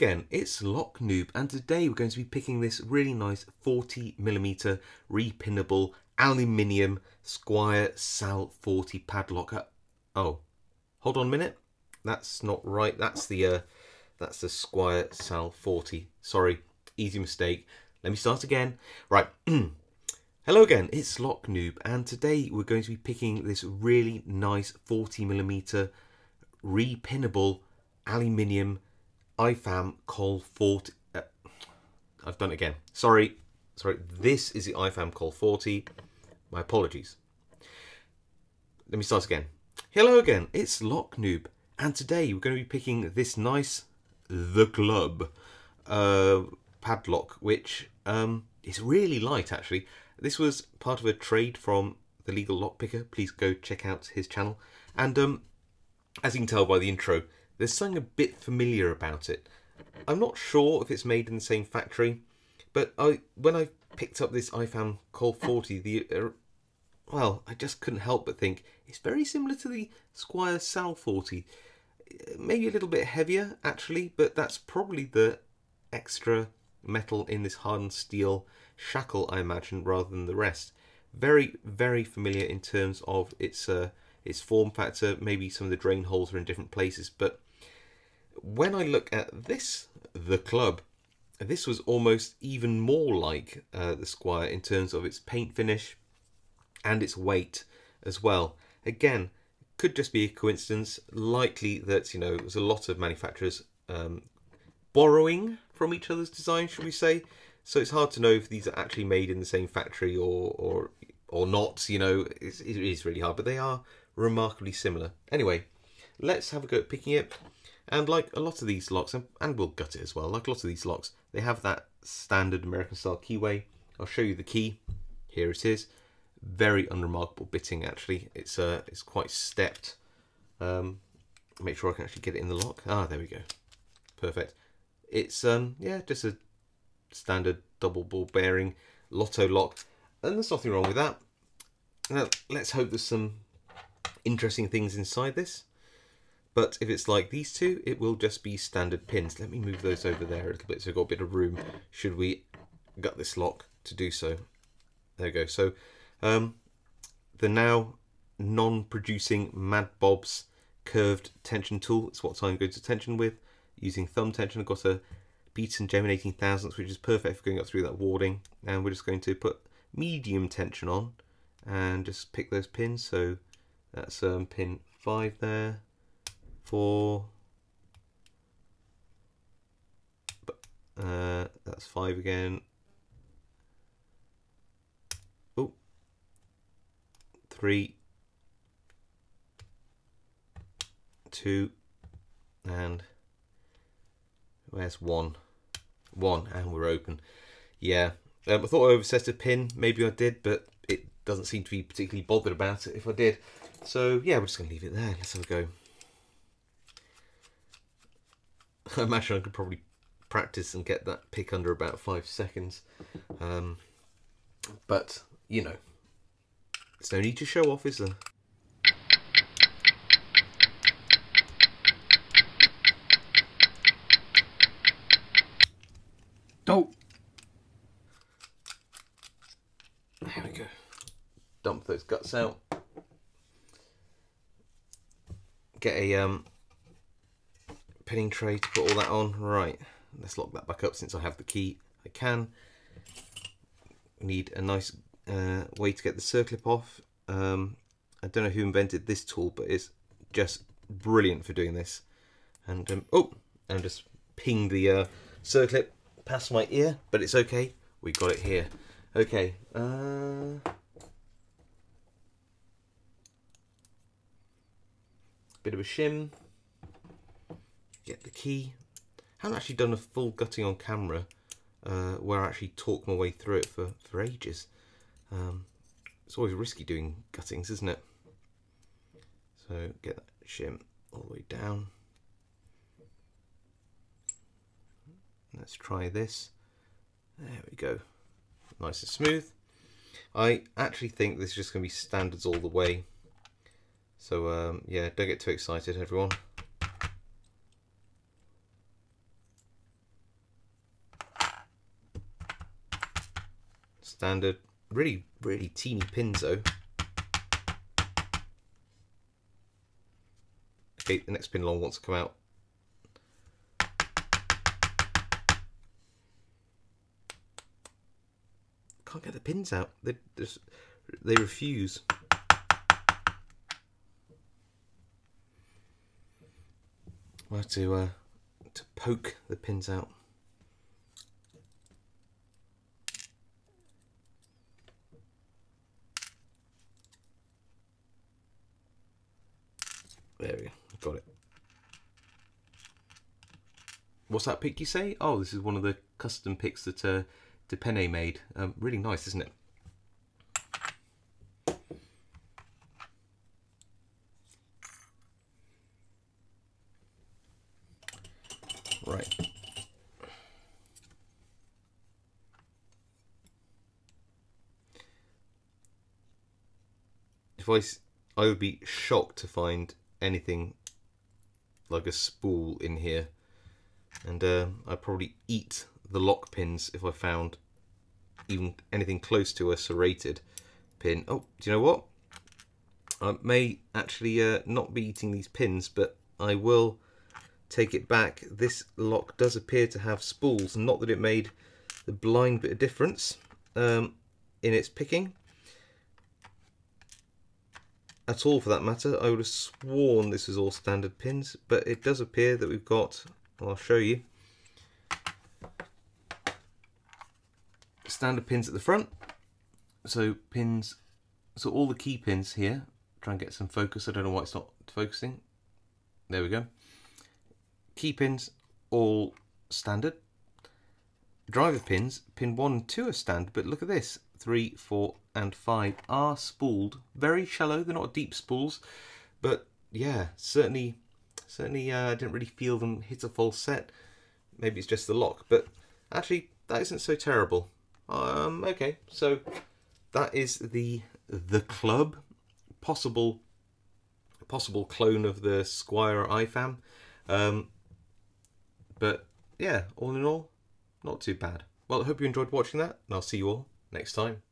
again, it's Lock Noob, and today we're going to be picking this really nice 40mm repinnable aluminium Squire Sal 40 padlock. Oh, hold on a minute, that's not right. That's the Squire Sal 40. Sorry, easy mistake. Let me start again. Right. Hello again, it's Lock Noob, and today we're going to be picking this really nice 40mm repinnable aluminium IFAM Col 40. I've done it again. Sorry. This is the IFAM Col 40. My apologies. Let me start again. Hello again, it's Lock Noob, and today we're going to be picking this nice The Club padlock, which is really light actually. This was part of a trade from the Legal Lock Picker. Please go check out his channel. And as you can tell by the intro, there's something a bit familiar about it. I'm not sure if it's made in the same factory, but when I picked up this IFAM Col 40, well, I just couldn't help but think it's very similar to the Squire Sal 40. Maybe a little bit heavier actually, but that's probably the extra metal in this hardened steel shackle, I imagine, rather than the rest. Very, very familiar in terms of its form factor. Maybe some of the drain holes are in different places, but when I look at this, The Club, this was almost even more like the Squire in terms of its paint finish and its weight as well. Again, could just be a coincidence. Likely that, you know, there's a lot of manufacturers borrowing from each other's design, should we say. So it's hard to know if these are actually made in the same factory or not, you know. It is really hard, but they are remarkably similar. Anyway, let's have a go at picking it. And like a lot of these locks, and we'll gut it as well, like a lot of these locks, they have that standard American style keyway. I'll show you the key. Here it is. Very unremarkable bitting actually. It's quite stepped. Make sure I can actually get it in the lock. Ah, there we go. Perfect. It's yeah, just a standard double ball bearing lotto lock, and there's nothing wrong with that. Now let's hope there's some interesting things inside this, but if it's like these two, it will just be standard pins. Let me move those over there a little bit so we've got a bit of room should we gut this lock to do so. There we go. So the now non-producing Mad Bob's curved tension tool, it's what I'm going to tension with using thumb tension. I've got a beaten gem in 18 thousandths, which is perfect for going up through that warding, and we're just going to put medium tension on and just pick those pins. So that's pin 5 there, 4, that's 5 again, 3, 2, and where's 1? 1, and we're open. Yeah, I thought I overset a pin. Maybe I did, but it doesn't seem to be particularly bothered about it if I did. So yeah, we're just going to leave it there. Let's have a go. I imagine I could probably practice and get that pick under about 5 seconds. But, you know, there's no need to show off, is there? Oh, there we go. Dump those guts out. Get a pinning tray to put all that on. Right, let's lock that back up. Since I have the key, I can. We need a nice way to get the circlip off. I don't know who invented this tool, but it's just brilliant for doing this. And oh, and just ping the circlip past my ear, but it's okay, we got it here. Okay, bit of a shim, get the key. Haven't actually done a full gutting on camera where I actually talk my way through it for ages. It's always risky doing guttings, isn't it? So get that shim all the way down. Let's try this. There we go. Nice and smooth. I actually think this is just going to be standards all the way. So yeah, don't get too excited, everyone. standard, really, really teeny pins though. Okay, the next pin along wants to come out. Can't get the pins out. They refuse. We'll have to poke the pins out. There we go. Got it. What's that pick you say? Oh, this is one of the custom picks that De Penne made. Really nice, isn't it? Right. If I would be shocked to find anything like a spool in here, and I'd probably eat the lock pins if I found even anything close to a serrated pin. Oh, do you know what? I may actually not be eating these pins, but I will take it back. This lock does appear to have spools, not that it made the blind bit of difference in its picking. At all for that matter, I would have sworn this was all standard pins, but it does appear that we've got, well, I'll show you, standard pins at the front. So pins, so all the key pins here, try and get some focus, I don't know why it's not focusing. There we go. Key pins, all standard. Driver pins, pin 1 and 2 are standard, but look at this. 3, 4 and 5 are spooled, very shallow. They're not deep spools, but yeah, certainly I didn't really feel them hit a full set. Maybe it's just the lock, but actually that isn't so terrible. Okay, so that is the Club, possible clone of the Squire IFAM, but yeah, all in all, not too bad. Well, I hope you enjoyed watching that, and I'll see you all next time.